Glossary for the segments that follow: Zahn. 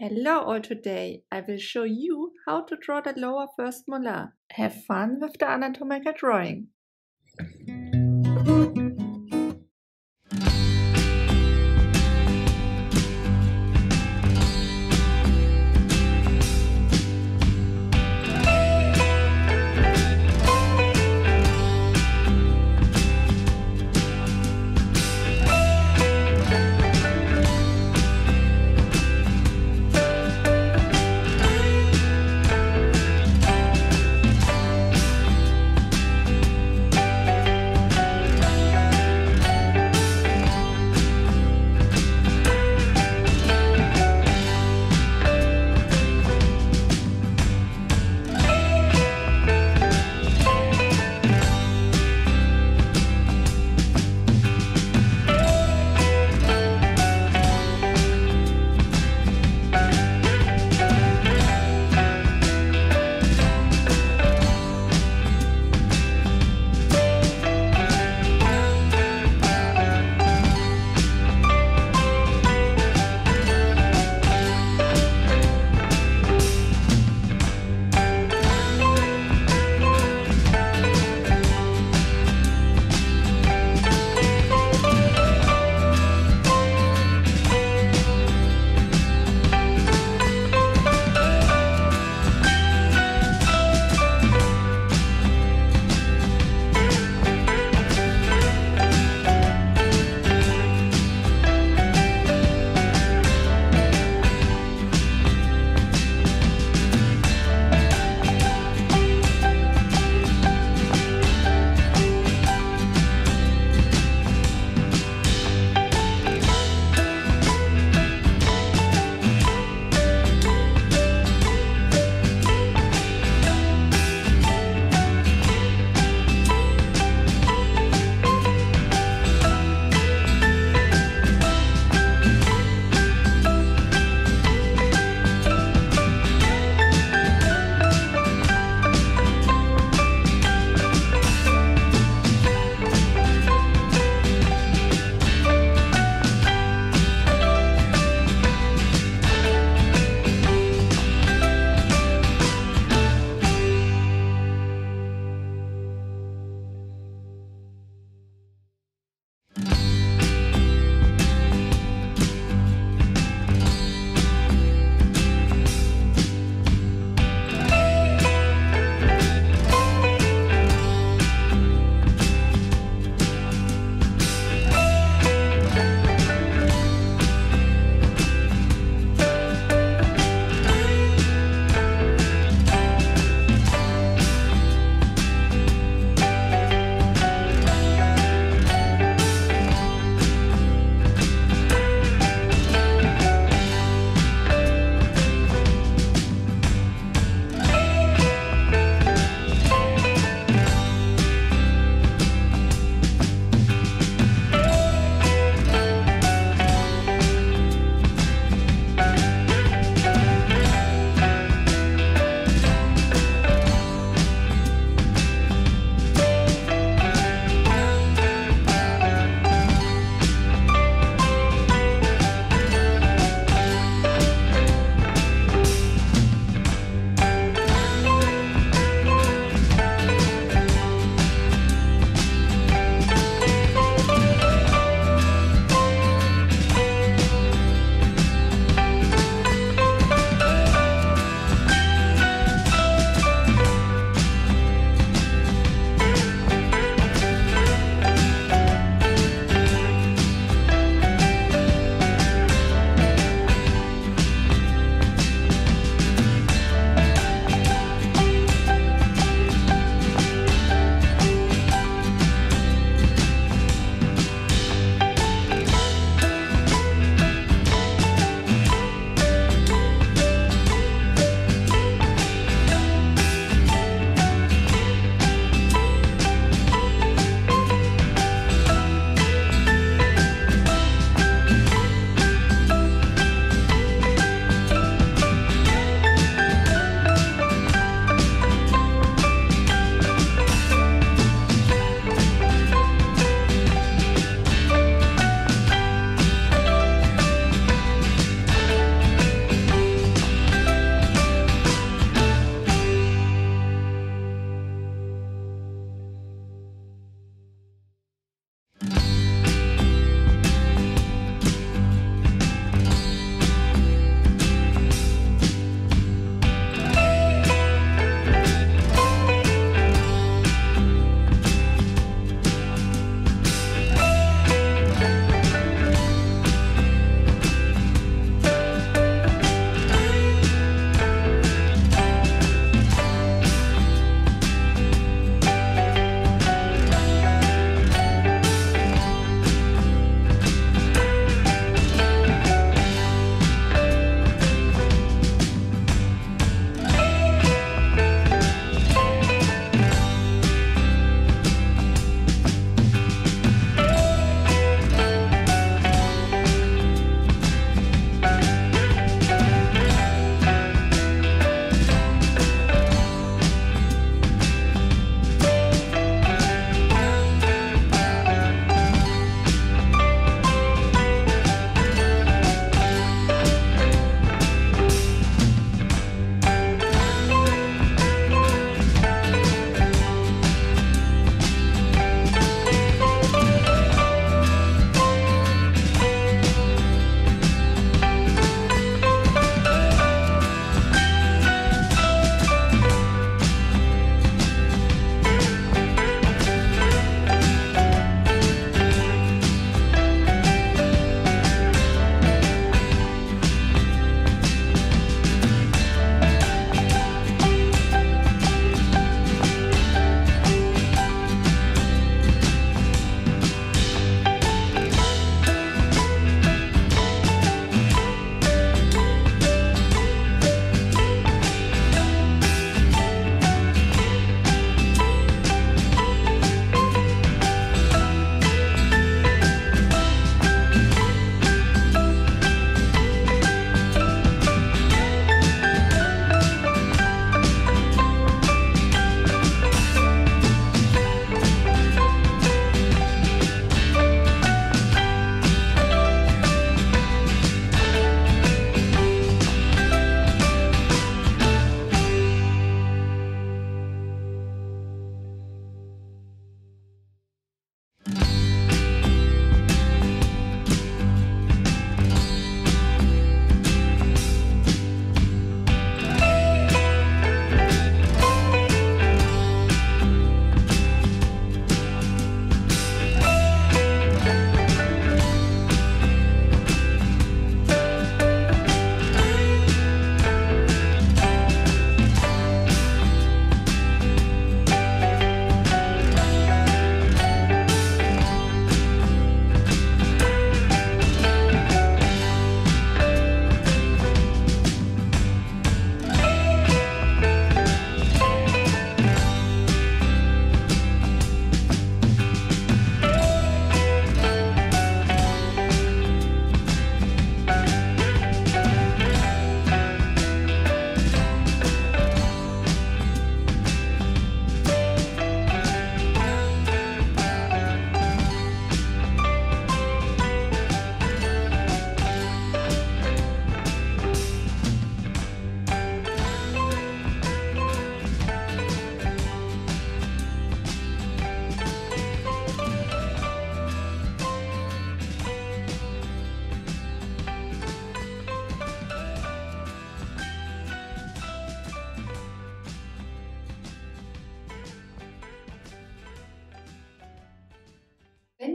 Hello all, today I will show you how to draw the lower first molar. Have fun with the anatomical drawing.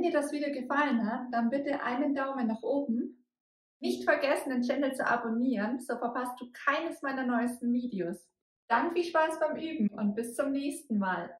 dir das Video gefallen hat, dann bitte einen Daumen nach oben. Nicht vergessen, den Channel zu abonnieren, so verpasst du keines meiner neuesten Videos. Dann viel Spaß beim Üben und bis zum nächsten Mal.